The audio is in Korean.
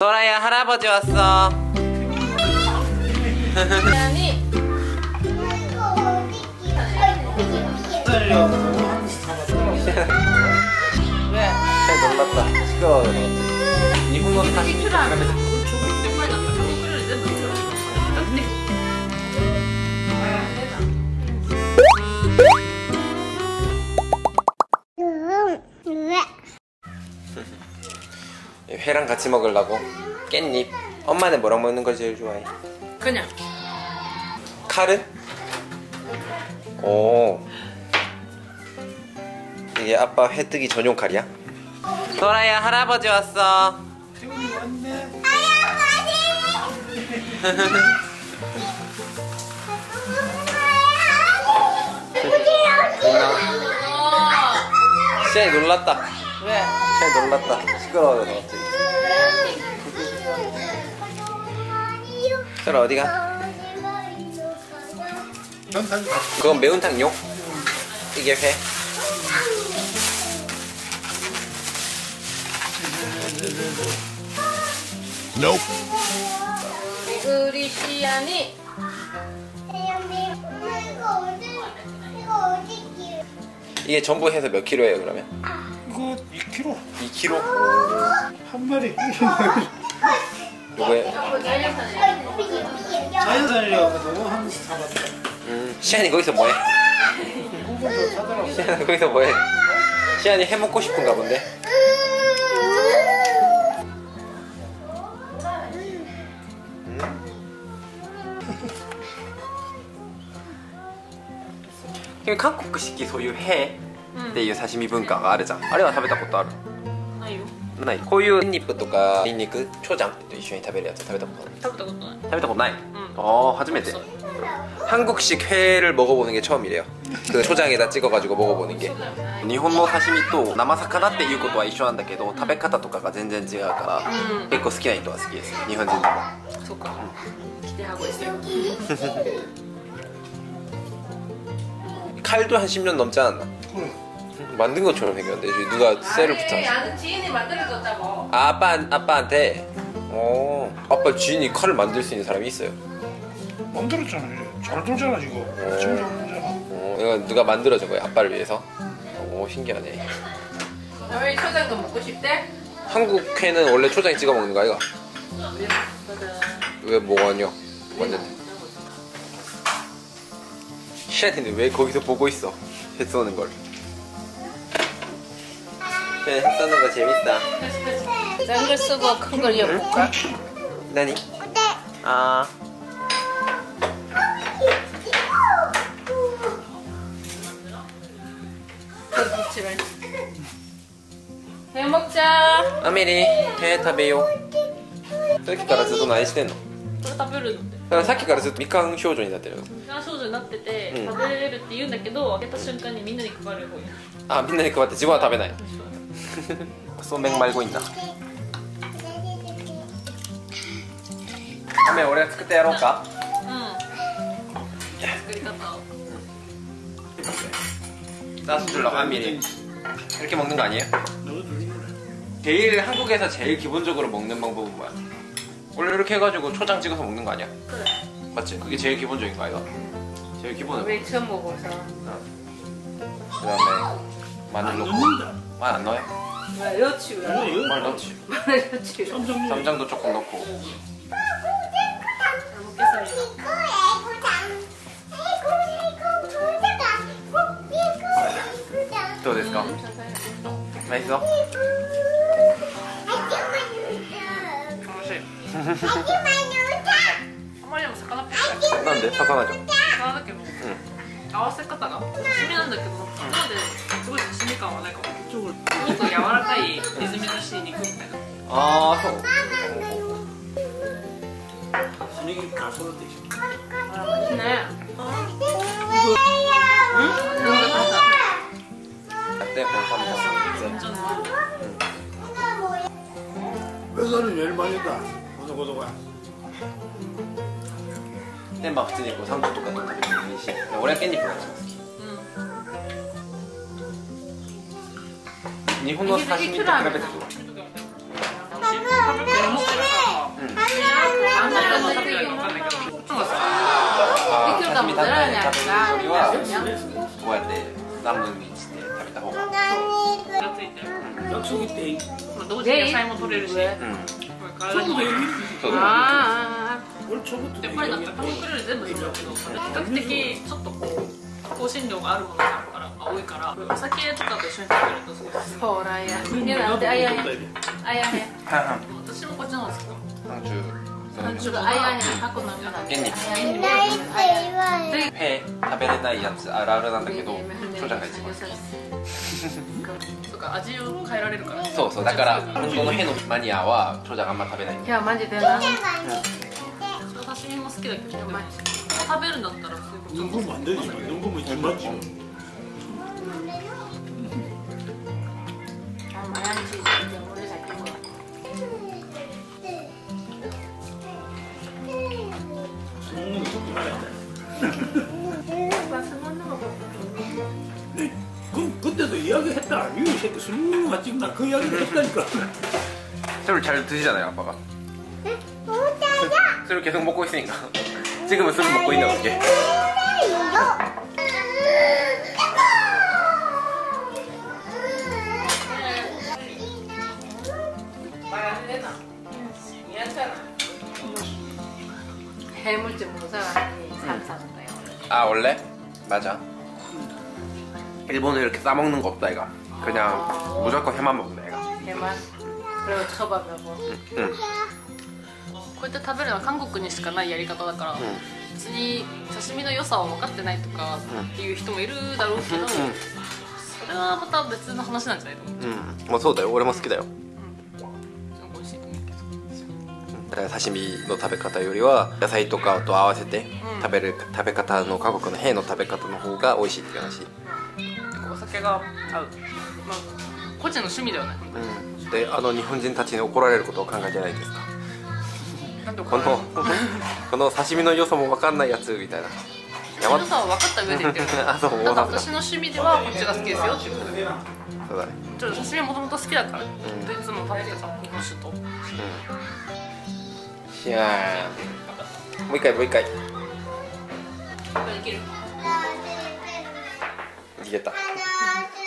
소라야 할아버지 왔어. 왜? 잘 놀랐다. 시끄러워. 이 후문 다시 안 회랑 같이 먹으려고 깻잎. 엄마는 뭐랑 먹는 걸 제일 좋아해? 그냥 카르? 오, 이게 아빠 회 뜨기 전용 칼이야? 소라야 할아버지 왔어. 할아버지 시아이 놀랐다. 왜? 시아이 놀랐다. 시끄러워. 소라 어디가? 그건 매운탕용? 이게 회? Nope. 우리 시안이 이게 전부 해서 몇 킬로예요 그러면? 이거 2kg. 2kg? 한 마리. 누구예요? 자연 살려고 한 번씩 잡았다. 시안이 거기서 뭐해? 시안이 거기서 뭐해? 시안이 해 먹고 싶은가 본데.韓国式そういうへっていう刺身文化があるじゃん。あれは食べたことある？ないよ。ない。こういうニンニクとかニンニクチョジャンと一緒に食べるやつ食べたことない？食べたことない。食べたことない。ああ、初めて。韓国式회를 먹어보는 게 처음이래요. 그 초장에다 찍어가지고 먹어보는 게. 일본の刺身と生魚っていうことは一緒なんだけど、食べ方とかが全然違うから、結構好きな人は好きです。日本人でも。そうか。来て하고 있어요. 칼도 한 10년 넘지 않았나? 그래. 만든 것처럼 생겼는데 누가 쇠를 붙였어. 아니, 지인이 만들어줬다고. 아, 아빠한테? 어, 아빠 지인이 칼을 만들 수 있는 사람이 있어요. 만들었잖아. 잘 돌잖아 이거. 엄청 잘 돌잖아. 이거 누가 만들어준 거야 아빠를 위해서? 오, 신기하네. 너희 초장도 먹고 싶대? 한국 회는 원래 초장에 찍어 먹는 거야 이거? 왜 먹었냐? 완전. 시안이는 왜 거기서 보고 있어? 회 쏘는 걸. 그래, 회 쏘는 거 재밌다. 작은 걸 쓰고 큰 걸 이어볼까? 나니? 아. 회 먹자. 아메리, 회 타베요. 이렇게 깔아서 너 아이스 되노? さっきからずっとみかん少女になってる。みかん少女になってて食べるって言うんだけど、開けた瞬間にみんなに配る方になる。あ、みんなに配って自分は食べない。そうめん말고 있다。そうめん俺が作ってやろうか。うん。作り方を。出す줄라고 한 미리 이렇게 먹는 거 아니에요? 제일 한국에서 제일 기본적으로 먹는 방법은 뭐야? 원래 이렇게 해가지고 초장 찍어서 먹는 거 아니야? 그래. 맞지? 그게 제일 기본적인 거 아이가? 제일 기본은 왜 처음 먹어서? 그 다음에 마늘 넣고. 마늘 안 넣어요? 왜? 넣지 왜? 마늘 넣지. 마늘 넣지. 쌈장도 조금 넣고. 또 됐을까? 맛있어? 아마리랑 사카나 뺐어. 난데 사카나죠. 사카나게 뭐. 아와세카다가. 심이なんだけど. 근데 되게 심이가 와 나니까. 이쪽을. 또 야와라카이 이즈미노시니쿠 같은. 아, 소. 심이 가서도 되지. 네. 응? 근데 맞아. 그때 감사합니다. 회사는 열일 많이 했다. 깻잎 맛있는 거 상추 똑같은 거. 올해 깻잎 먹었어. 일본어 사시미 또 그래도 좋아. 何分にして食べた方がそうついてる焼きそばっていい同時に野菜も取れるしそういうのよりそうああやっぱりだって韓国料理全部そうだけど比較的ちょっとこう香辛料があるものが多いからお酒とかと一緒に食べるとすごいほらやみんなであやへんあやへん私もこっちの方が好きかも회食べれないやつあるあるなんだけど、チョちゃんが一番好き。そうか、味を変えられるから。そうそう、だから本当のへのマニアはチョちゃんあんま食べない。いやマジでな。刺身も好きだけど、食べるんだったら普通に。日本안 되지日本も一番違う。 그때도 이야기했다. 이 새끼 술 먹는 거 지금 나 그 이야기를 했다니까. 술을 잘 드시잖아요, 아빠가. 응? 못하냐? 술을 계속 먹고 있으니까. 지금은 술을 먹고 있나 보게. 해물찜 모자 산 사는 거야 원래. 아 원래? 맞아. 일본은 이렇게 싸먹는 거 없다 애가 그냥 무조건 해만 먹네 애가 해만? 그리고 초밥하고 응 刺身の食べ方よりは野菜とかと合わせて食べる食べ方の韓国のへの食べ方の方が美味しいって話。お酒が合う。まあ個人の趣味ではない。で、日本人たちに怒られることを考えじゃないですか。この刺身の良さも分かんないやつみたいな。良さは分かった上で言ってる。あ、そう。ただ私の趣味ではこっちが好きですよっていうことで。そうだね。ちょっと刺身もともと好きだから。いつも食べてたこの人と。 야, 뭐이까이. 이겼다.